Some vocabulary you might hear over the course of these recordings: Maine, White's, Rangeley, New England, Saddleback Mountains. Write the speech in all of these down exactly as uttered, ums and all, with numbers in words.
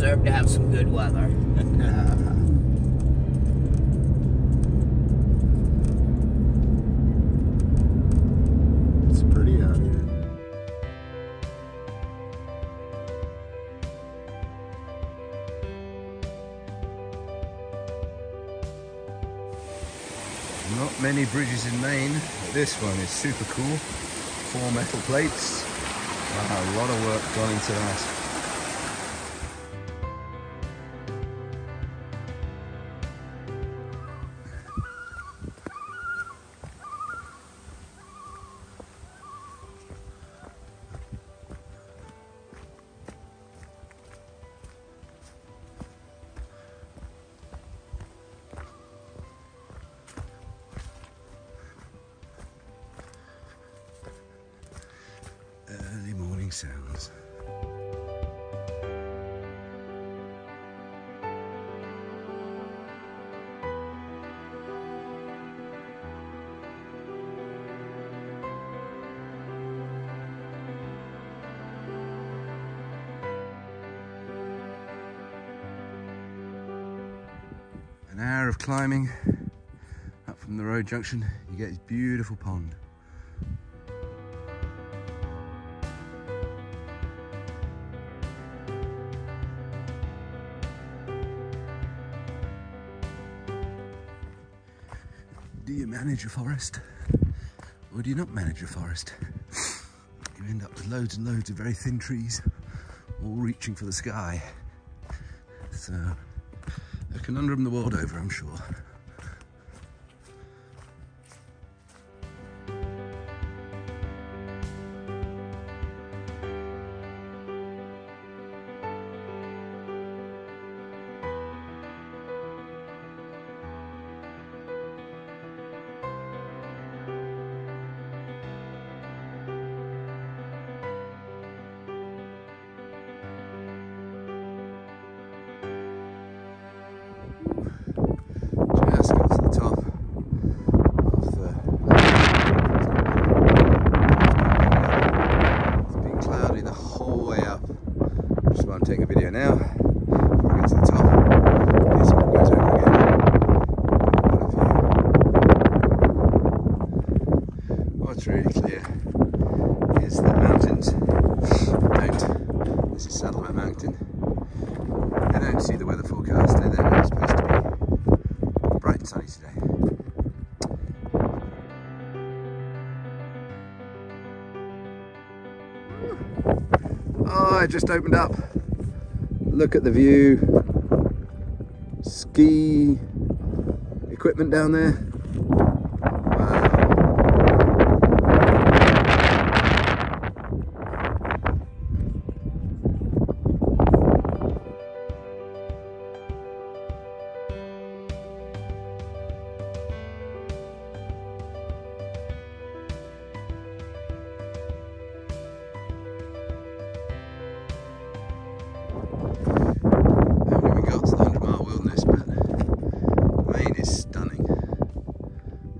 deserve to have some good weather. It's pretty out here. Not many bridges in Maine, but this one is super cool. Four metal plates. Wow, a lot of work gone into that. Sounds. An hour of climbing up from the road junction, you get this beautiful pond. Do you manage a forest, or do you not manage a forest? You end up with loads and loads of very thin trees, all reaching for the sky. So, a conundrum the world over, I'm sure. What's really clear is that mountains don't, this is Saddleback Mountain, they don't see the weather forecast, they don't know it's supposed to be bright and sunny today. Oh, I just opened up. Look at the view. Ski equipment down there.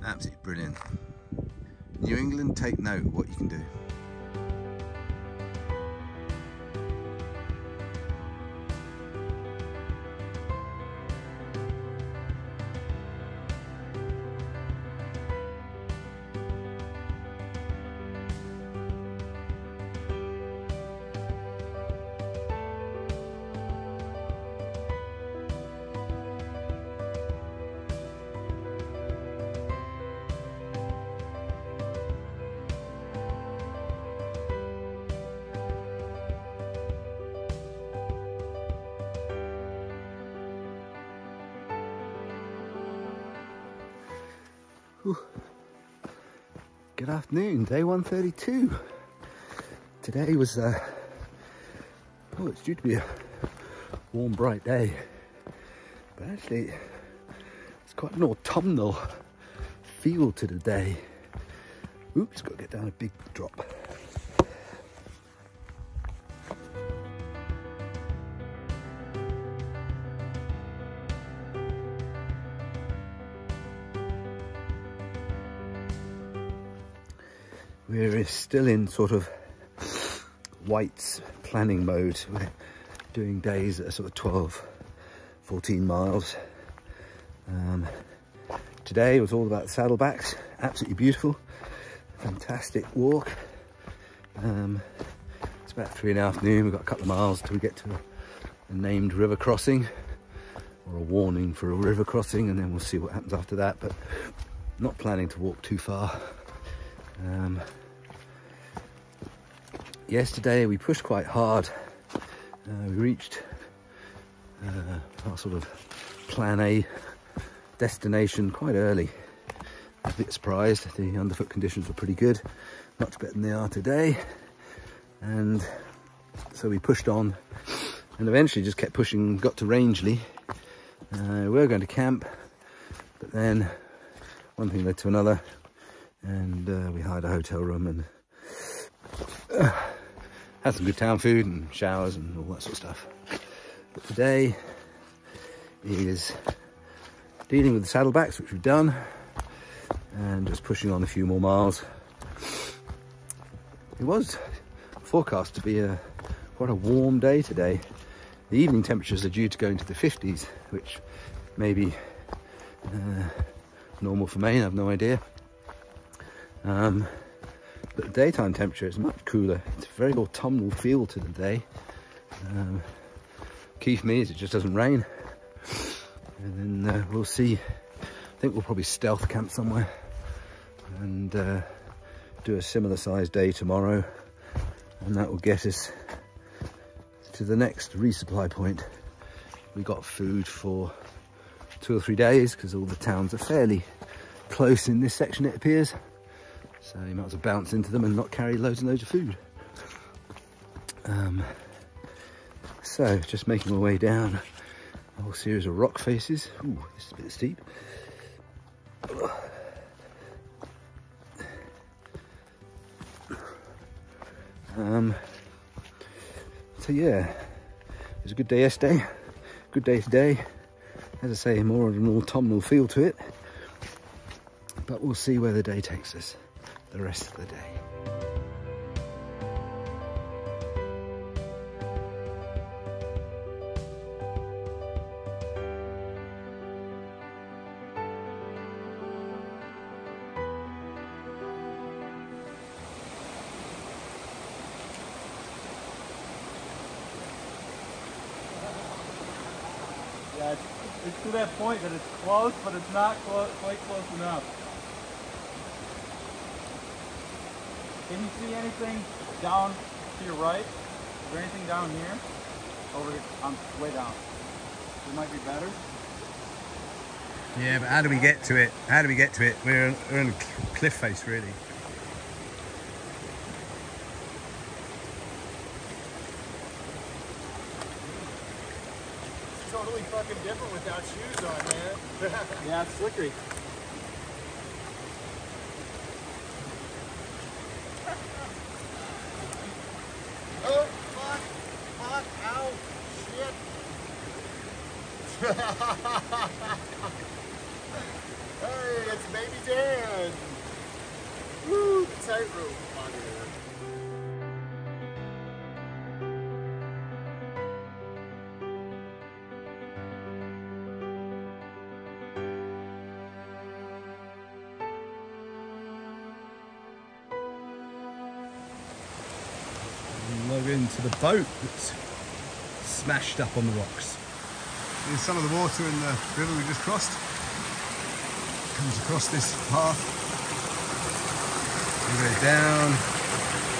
Absolutely brilliant. New England, take note what you can do. Good afternoon, day one thirty-two. Today was, uh, oh, it's due to be a warm, bright day, but actually it's quite an autumnal feel to the day. Oops, got to get down a big drop. We're still in sort of White's planning mode. We're doing days that are sort of twelve, fourteen miles. Um, today was all about saddlebacks, absolutely beautiful, fantastic walk. Um, it's about three in the afternoon, we've got a couple of miles till we get to a, a named river crossing, or a warning for a river crossing, and then we'll see what happens after that, but not planning to walk too far. Um, yesterday we pushed quite hard. Uh, we reached uh, our sort of plan A destination quite early. I was a bit surprised. The underfoot conditions were pretty good, much better than they are today, and so we pushed on and eventually just kept pushing, got to Rangeley. Uh, we were going to camp, but then one thing led to another, and uh, we hired a hotel room and uh, had some good town food and showers and all that sort of stuff. But today is dealing with the saddlebacks, which we've done, and just pushing on a few more miles. It was forecast to be a quite a warm day today. The evening temperatures are due to go into the fifties, which may be uh, normal for Maine, I have no idea. Um, but the daytime temperature is much cooler. It's a very autumnal feel to the day. Um, key for me is it just doesn't rain. And then uh, we'll see. I think we'll probably stealth camp somewhere and uh, do a similar sized day tomorrow. And that will get us to the next resupply point. We got food for two or three days because all the towns are fairly close in this section, it appears. So you might as well bounce into them and not carry loads and loads of food. Um, so just making my way down a whole series of rock faces. Ooh, this is a bit steep. Um, so yeah, it was a good day yesterday, good day today. As I say, more of an autumnal feel to it. But we'll see where the day takes us the rest of the day. Yeah, it's, it's to that point that it's close, but it's not close, quite close enough. Can you see anything down to your right? Is there anything down here? Over here, um, way down. It might be better. Yeah, but how do we get to it? How do we get to it? We're, we're on a cliff face, really. It's totally fucking different without shoes on, man. Yeah, it's slippery. Hey, it's baby Dan. Woo, tightrope on here. Log into the boat that's smashed up on the rocks. There's some of the water in the river we just crossed. Comes across this path. We go down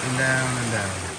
and down and down.